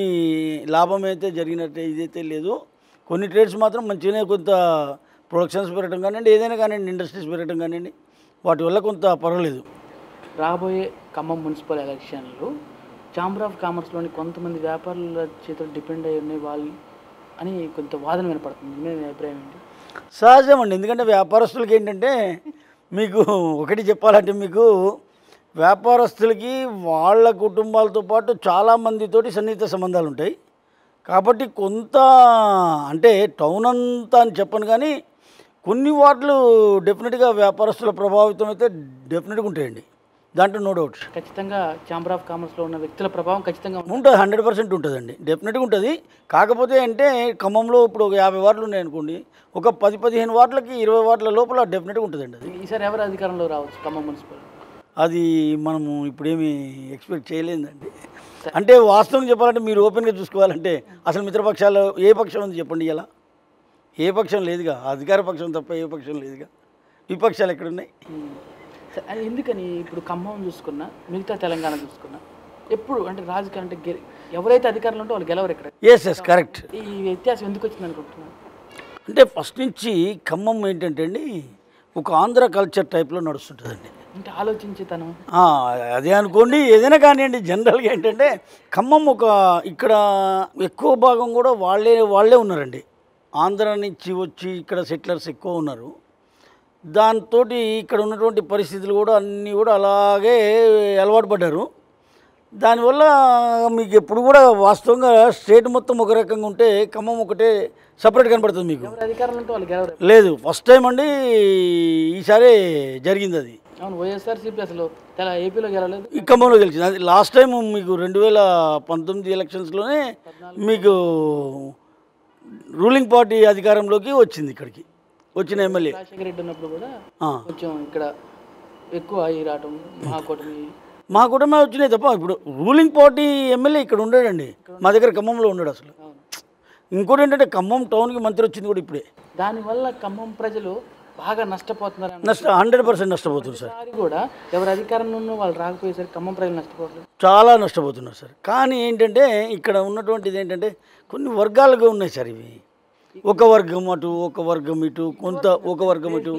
లాభం అయితే జరిగినట్టే ఇదైతే లేదు. కొన్ని ట్రేడ్స్ మాత్రం మంచిగానే కొంత ప్రొడక్షన్స్ పెరగడం కానివ్వండి, ఏదైనా కానివ్వండి, ఇండస్ట్రీస్ పెరగడం కానివ్వండి, వాటి వల్ల కొంత పర్వాలేదు. రాబోయే ఖమ్మం మున్సిపల్ ఎలక్షన్లు ఛాంబర్ ఆఫ్ కామర్స్లోని కొంతమంది వ్యాపారుల చేత డిపెండ్ అయ్యి ఉన్నాయి వాళ్ళు అని కొంత వాదన వినపడుతుంది. మీ అభిప్రాయం ఏంటి? సహజమండి, ఎందుకంటే వ్యాపారస్తులకి ఏంటంటే మీకు ఒకటి చెప్పాలంటే మీకు వ్యాపారస్తులకి వాళ్ళ కుటుంబాలతో పాటు చాలామందితోటి సన్నిహిత సంబంధాలు ఉంటాయి. కాబట్టి కొంత అంటే టౌన్ అంతా అని చెప్పను, కానీ కొన్ని వార్డులు డెఫినెట్గా వ్యాపారస్తుల ప్రభావితం అయితే డెఫినెట్గా ఉంటాయండి, దాంట్లో నో డౌట్. ఖచ్చితంగా ఛాంబర్ ఆఫ్ కామర్స్లో ఉన్న వ్యక్తుల ప్రభావం ఖచ్చితంగా ఉంటుంది, 100% ఉంటుందండి, డెఫినెట్గా ఉంటుంది. కాకపోతే అంటే ఖమ్మంలో ఇప్పుడు ఒక 50 వార్డులు ఉన్నాయి అనుకోండి, ఒక 10-15 వార్డులకి 20 వార్డుల లోపల డెఫినెట్గా ఉంటుందండి. అది ఈసారి ఎవరు అధికారంలో రావచ్చు ఖమ్మం మున్సిపల్? అది మనము ఇప్పుడేమి ఎక్స్పెక్ట్ చేయలేదండి. అంటే వాస్తవం చెప్పాలంటే మీరు ఓపెన్గా చూసుకోవాలంటే అసలు మిత్రపక్షాలు ఏ పక్షం ఉంది చెప్పండి? ఇలా ఏ పక్షం లేదుగా, అధికార పక్షం తప్ప ఏ పక్షం లేదుగా. విపక్షాలు ఎక్కడున్నాయి? ఎందుకని ఇప్పుడు ఖమ్మం చూసుకున్నా మిగతా తెలంగాణ చూసుకున్నా ఎప్పుడు అంటే రాజకీయం అంటే ఎవరైతే అధికారంలో ఉంటే వాళ్ళు గెలవరు ఇక్కడ. Yes yes correct. ఈ వ్యత్యాసం ఎందుకు వచ్చింది అనుకుంటున్నాను అంటే ఫస్ట్ నుంచి ఖమ్మం ఏంటంటే అండి ఒక ఆంధ్ర కల్చర్ టైప్లో నడుస్తుంటుందండి. అంటే ఆలోచించి తను అదే అనుకోండి ఏదైనా కానివ్వండి జనరల్గా ఏంటంటే ఖమ్మం ఒక ఇక్కడ ఎక్కువ భాగం కూడా వాళ్ళే ఉన్నారండి. ఆంధ్ర నుంచి వచ్చి ఇక్కడ సెటిలర్స్ ఎక్కువ ఉన్నారు. దాంతో ఇక్కడ ఉన్నటువంటి పరిస్థితులు కూడా అన్నీ కూడా అలాగే అలవాటు పడ్డారు. దానివల్ల మీకు ఎప్పుడు కూడా వాస్తవంగా స్టేట్ మొత్తం ఒక రకంగా ఉంటే ఖమ్మం ఒకటే సపరేట్ కనపడుతుంది మీకు. లేదు ఫస్ట్ టైం అండి ఈసారి జరిగింది అది. వైఎస్ఆర్సీపీ అసలు ఏపీలో గెలవలేదు ఈ ఖమ్మంలో గెలిచింది. అది లాస్ట్ టైం మీకు 2019 ఎలక్షన్స్లోనే మీకు రూలింగ్ పార్టీ అధికారంలోకి వచ్చింది. ఇక్కడికి వచ్చిన ఎమ్మెల్యే రాజశేఖర రెడ్డి ఉన్నప్పుడు కూడా కొంచెం ఇక్కడ ఎక్కువ అయ్యి రావటం మా కూటమి వచ్చినాయి తప్ప ఇప్పుడు రూలింగ్ పార్టీ ఎమ్మెల్యే ఇక్కడ ఉండడండి మా దగ్గర ఖమ్మంలో ఉండడు అసలు. ఇంకోటి ఏంటంటే ఖమ్మం టౌన్కి మంత్రి వచ్చింది కూడా ఇప్పుడే. దానివల్ల ఖమ్మం ప్రజలు బాగా నష్టపోతున్నారు. 100% నష్టపోతున్నారు సార్. కూడా ఎవరు అధికారంలో ఉన్న వాళ్ళు రాకపోయేసరికి ఖమ్మం ప్రజలు నష్టపోతున్నారు, చాలా నష్టపోతున్నారు సార్. కానీ ఏంటంటే ఇక్కడ ఉన్నటువంటిది ఏంటంటే కొన్ని వర్గాలుగా ఉన్నాయి సార్. ఇవి ఒక వర్గం అటు, ఒక వర్గం ఇటు, కొంత ఒక వర్గం ఇటు,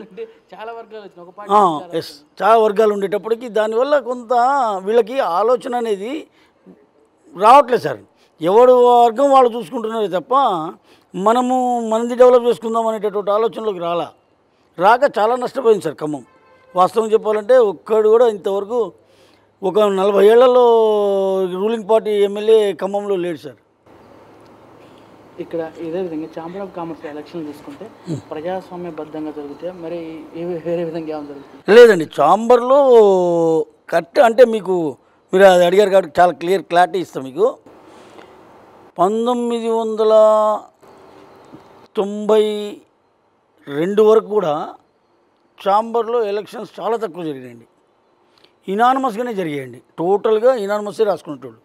చాలా వర్గాలు ఎస్ చాలా వర్గాలు ఉండేటప్పటికి దానివల్ల కొంత వీళ్ళకి ఆలోచన అనేది రావట్లేదు సార్. ఎవడు వర్గం వాళ్ళు చూసుకుంటున్నారు తప్ప మనము మనది డెవలప్ చేసుకుందాం అనేటటువంటి ఆలోచనలోకి రాక చాలా నష్టపోయింది సార్ ఖమ్మం. వాస్తవం చెప్పాలంటే ఒక్కడు కూడా ఇంతవరకు ఒక 40 ఏళ్లలో రూలింగ్ పార్టీ ఎమ్మెల్యే ఖమ్మంలో లేడు సార్. ఇక్కడ ఇదే విధంగా ఛాంబర్ ఆఫ్ కామర్స్ ఎలక్షన్ తీసుకుంటే ప్రజాస్వామ్యబద్ధంగా జరిగితే మరి వేరే విధంగా ఏమైనా జరుగుతుంది లేదండి. ఛాంబర్లో కరెక్ట్ అంటే మీరు అది అడిగారు కాబట్టి చాలా క్లారిటీ ఇస్తాం మీకు. 1992 వరకు కూడా ఛాంబర్లో ఎలక్షన్స్ చాలా తక్కువ జరిగాయండి. ఇనానమస్గానే జరిగాయండి. టోటల్గా ఇనానమస్సే రాసుకునేటోళ్ళు.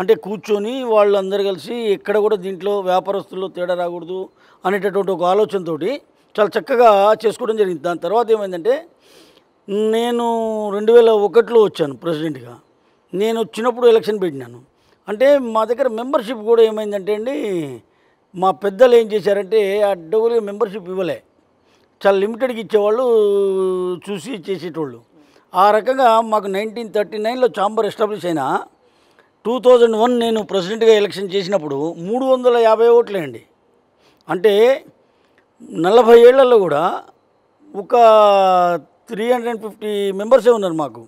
అంటే కూర్చొని వాళ్ళందరూ కలిసి ఎక్కడ కూడా దీంట్లో వ్యాపారస్తుల్లో తేడా రాకూడదు అనేటటువంటి ఒక ఆలోచనతో చాలా చక్కగా చేసుకోవడం జరిగింది. దాని తర్వాత ఏమైందంటే నేను 2001లో వచ్చాను ప్రెసిడెంట్గా. నేను వచ్చినప్పుడు ఎలక్షన్ పెట్టినాను. అంటే మా దగ్గర మెంబర్షిప్ కూడా ఏమైందంటే అండి మా పెద్దలు ఏం చేశారంటే అడ్డగోలుగా మెంబర్షిప్ ఇవ్వలే, చాలా లిమిటెడ్గా ఇచ్చేవాళ్ళు, చూసి చేసేటోళ్ళు. ఆ రకంగా మాకు 1939లో ఛాంబర్ ఎస్టాబ్లిష్ అయినా 2001 నేను ప్రెసిడెంట్గా ఎలక్షన్ చేసినప్పుడు 350 ఓట్లే అండి. అంటే 40 ఏళ్లలో కూడా ఒక 350 మెంబర్సే ఉన్నారు మాకు.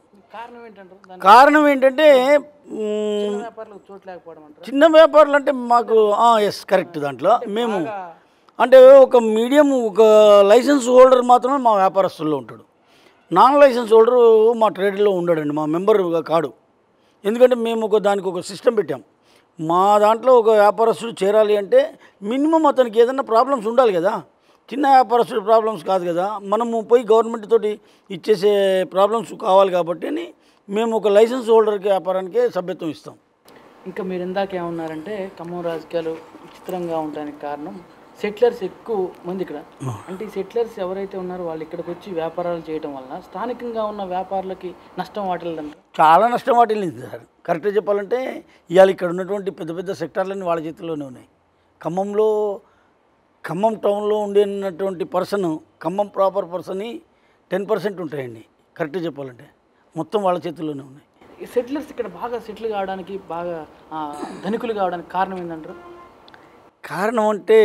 కారణం ఏంటంటే చిన్న వ్యాపారులు అంటే మాకు ఎస్ కరెక్ట్ దాంట్లో మేము అంటే ఒక మీడియం ఒక లైసెన్స్ హోల్డర్ మాత్రమే మా వ్యాపారస్తుల్లో ఉంటాడు. నాన్ లైసెన్స్ హోల్డరు మా ట్రేడ్లో ఉండడండి, మా మెంబర్గా కాడు. ఎందుకంటే మేము దానికి ఒక సిస్టమ్ పెట్టాం. మా దాంట్లో ఒక వ్యాపారస్తుడు చేరాలి అంటే మినిమం అతనికి ఏదైనా ప్రాబ్లమ్స్ ఉండాలి కదా. చిన్న వ్యాపారస్తుడు ప్రాబ్లమ్స్ కాదు కదా, మనము పోయి గవర్నమెంట్ తోటి ఇచ్చేసే ప్రాబ్లమ్స్ కావాలి కాబట్టి అని మేము ఒక లైసెన్స్ హోల్డర్కి వ్యాపారానికి సభ్యత్వం ఇస్తాం. ఇంకా మీరు ఇందాక ఏమన్నారంటే ఖమ్మం రాజకీయాలు విచిత్రంగా ఉండడానికి కారణం సెటిలర్స్ ఎక్కువ మంది ఇక్కడ. అంటే ఈ సెటిలర్స్ ఎవరైతే ఉన్నారో వాళ్ళు ఇక్కడికి వచ్చి వ్యాపారాలు చేయడం వల్ల స్థానికంగా ఉన్న వ్యాపారులకి నష్టం వాటిల్లంటే చాలా నష్టం వాటిల్లింది సార్. కరెక్ట్గా చెప్పాలంటే ఇవాళ ఇక్కడ ఉన్నటువంటి పెద్ద పెద్ద సెక్టార్లన్నీ వాళ్ళ చేతుల్లోనే ఉన్నాయి. ఖమ్మం టౌన్లో ఉండేటువంటి పర్సన్ ఖమ్మం ప్రాపర్ పర్సన్ 10% ఉంటాయండి. కరెక్ట్గా చెప్పాలంటే మొత్తం వాళ్ళ చేతుల్లోనే ఉన్నాయి. ఈ సెటిలర్స్ ఇక్కడ బాగా సెటిల్ కావడానికి బాగా ధనికులు కావడానికి కారణం ఏంటంటారు? కారణం అంటే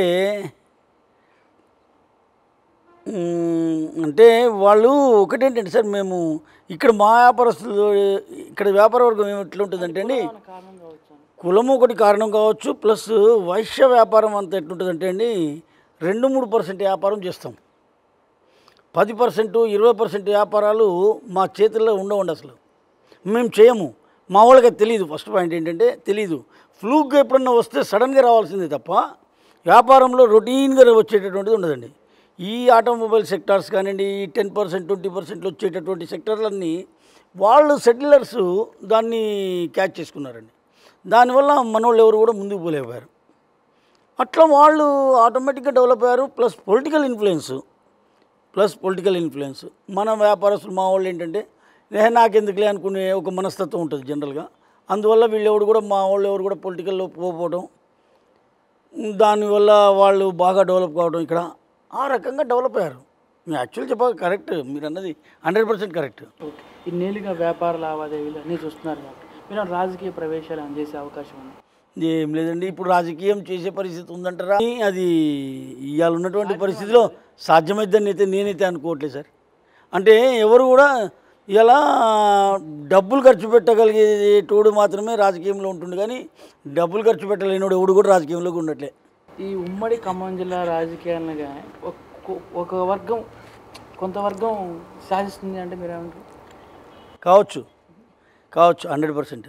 వాళ్ళు ఒకటేంటంటే సార్ మేము ఇక్కడ మా వ్యాపారస్తులు ఇక్కడ వ్యాపార వర్గం ఎట్లా ఉంటుందంటే అండి కులం ఒకటి కారణం కావచ్చు, ప్లస్ వైశ్య వ్యాపారం అంతా ఎట్లుంటుందంటే అండి 2-3% వ్యాపారం చేస్తాం. 10% 20% వ్యాపారాలు మా చేతుల్లో ఉండవండి అసలు. మేము చేయము, మా వాళ్ళకి తెలియదు. ఫస్ట్ పాయింట్ ఏంటంటే తెలియదు. ఫ్లూక్గా ఎప్పుడన్నా వస్తే సడన్గా రావాల్సిందే తప్ప వ్యాపారంలో రొటీన్గా వచ్చేటటువంటిది ఉండదండి. ఈ ఆటోమొబైల్ సెక్టార్స్ కానివ్వండి, ఈ 10% 20% వచ్చేటటువంటి సెక్టార్లన్నీ వాళ్ళు సెటిలర్స్ దాన్ని క్యాచ్ చేసుకున్నారండి. దానివల్ల మనోళ్ళు ఎవరు కూడా ముందుకు పోలేకపోయారు. అట్లా వాళ్ళు ఆటోమేటిక్గా డెవలప్ అయ్యారు. Plus political influence plus political influence. మన వ్యాపారస్తులు మా వాళ్ళు ఏంటంటే నేను నాకెందుకులే అనుకునే ఒక మనస్తత్వం ఉంటుంది జనరల్గా. అందువల్ల వీళ్ళెవరు కూడా మా వాళ్ళు ఎవరు కూడా పొలిటికల్లో పోవడం, దానివల్ల వాళ్ళు బాగా డెవలప్ కావడం, ఇక్కడ ఆ రకంగా డెవలప్ అయ్యారు. మీరు యాక్చువల్ చెప్పాలి, కరెక్ట్ మీరు అన్నది 100% కరెక్ట్. ఓకే, ఇన్నేళ్ళుగా వ్యాపార లావాదేవీలు అన్నీ చూస్తున్నారు కాబట్టి మీరు రాజకీయ ప్రవేశాలు అందేసే అవకాశం ఉంది? ఏం లేదండి, ఇప్పుడు రాజకీయం చేసే పరిస్థితి ఉందంటారా? అది ఇవాళ ఉన్నటువంటి పరిస్థితిలో సాధ్యమైద్దని అయితే నేనైతే అనుకోవట్లేదు సార్. అంటే ఎవరు కూడా ఇలా డబ్బులు ఖర్చు పెట్టగలిగేటోడు మాత్రమే రాజకీయంలో ఉంటుండు, కానీ డబ్బులు ఖర్చు పెట్టలేనివాడు ఎవడు కూడా రాజకీయంలో ఉండట్లే. ఈ ఉమ్మడి ఖమ్మం జిల్లా రాజకీయాలుగా ఒక వర్గం కొంతవర్గం సాధిస్తుంది అంటే మీరు ఏమంటారు? కావచ్చు 100%.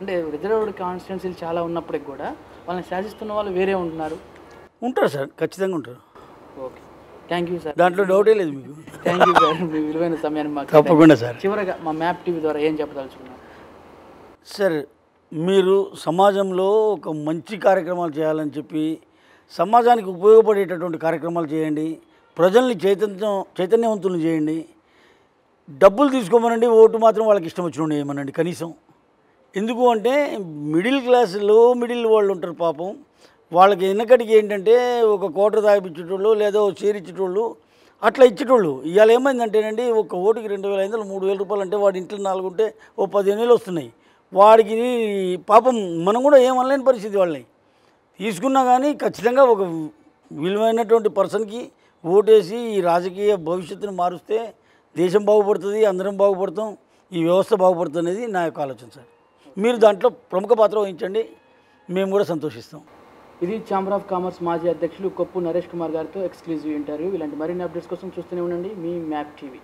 అంటే రిజర్వ్డ్ కాన్స్టిట్యున్సీలు చాలా ఉన్నప్పటికి కూడా వాళ్ళని శాసిస్తున్న వాళ్ళు వేరే ఉంటారు సార్, ఖచ్చితంగా ఉంటారు. ఓకే, థ్యాంక్ యూ సార్, దాంట్లో డౌటే లేదు మీకు. థ్యాంక్ యూ సార్, మీ విలువైన సమయాన్ని మాకు. తప్పకుండా సార్. చివరగా మా మ్యాప్ టీవీ ద్వారా ఏం చెప్పదలుచుకున్నారు సార్? మీరు సమాజంలో ఒక మంచి కార్యక్రమాలు చేయాలని చెప్పి సమాజానికి ఉపయోగపడేటటువంటి కార్యక్రమాలు చేయండి, ప్రజల్ని చైతన్యవంతులను చేయండి. డబ్బులు తీసుకోమనండి, ఓటు మాత్రం వాళ్ళకి ఇష్టం వచ్చినట్టు ఏమనండి కనీసం. ఎందుకు అంటే మిడిల్ క్లాస్, లో మిడిల్ వాళ్ళు ఉంటారు పాపం. వాళ్ళకి వెనకటికి ఏంటంటే ఒక కోట తాగిపించేటోళ్ళు, లేదా చీర ఇచ్చేటోళ్ళు, అట్లా ఇచ్చేటోళ్ళు. ఇవాళ ఏమైందంటేనండి, ఒక ఓటుకి 2500 3000 రూపాయలు అంటే వాడి ఇంట్లో 4 ఉంటే 15000 వస్తున్నాయి వాడికి. పాపం మనం కూడా ఏమనలేని పరిస్థితి. వాళ్ళని తీసుకున్నా కానీ ఖచ్చితంగా ఒక విలువైనటువంటి పర్సన్కి ఓటేసి ఈ రాజకీయ భవిష్యత్తును మారుస్తే దేశం బాగుపడుతుంది, అందరం బాగుపడతాం, ఈ వ్యవస్థ బాగుపడుతుంది అనేది నా యొక్క ఆలోచన సార్. మీరు దాంట్లో ప్రముఖ పాత్ర వహించండి, మేము కూడా సంతోషిస్తాం. ఇది ఛాంబర్ ఆఫ్ కామర్స్ మాజీ అధ్యక్షులు కొప్పు నరేష్ కుమార్ గారితో ఎక్స్క్లూజివ్ ఇంటర్వ్యూ. ఇలాంటి మరిన్ని అప్డేట్స్ కోసం చూస్తూనే ఉండండి మీ మ్యాప్ టీవీ.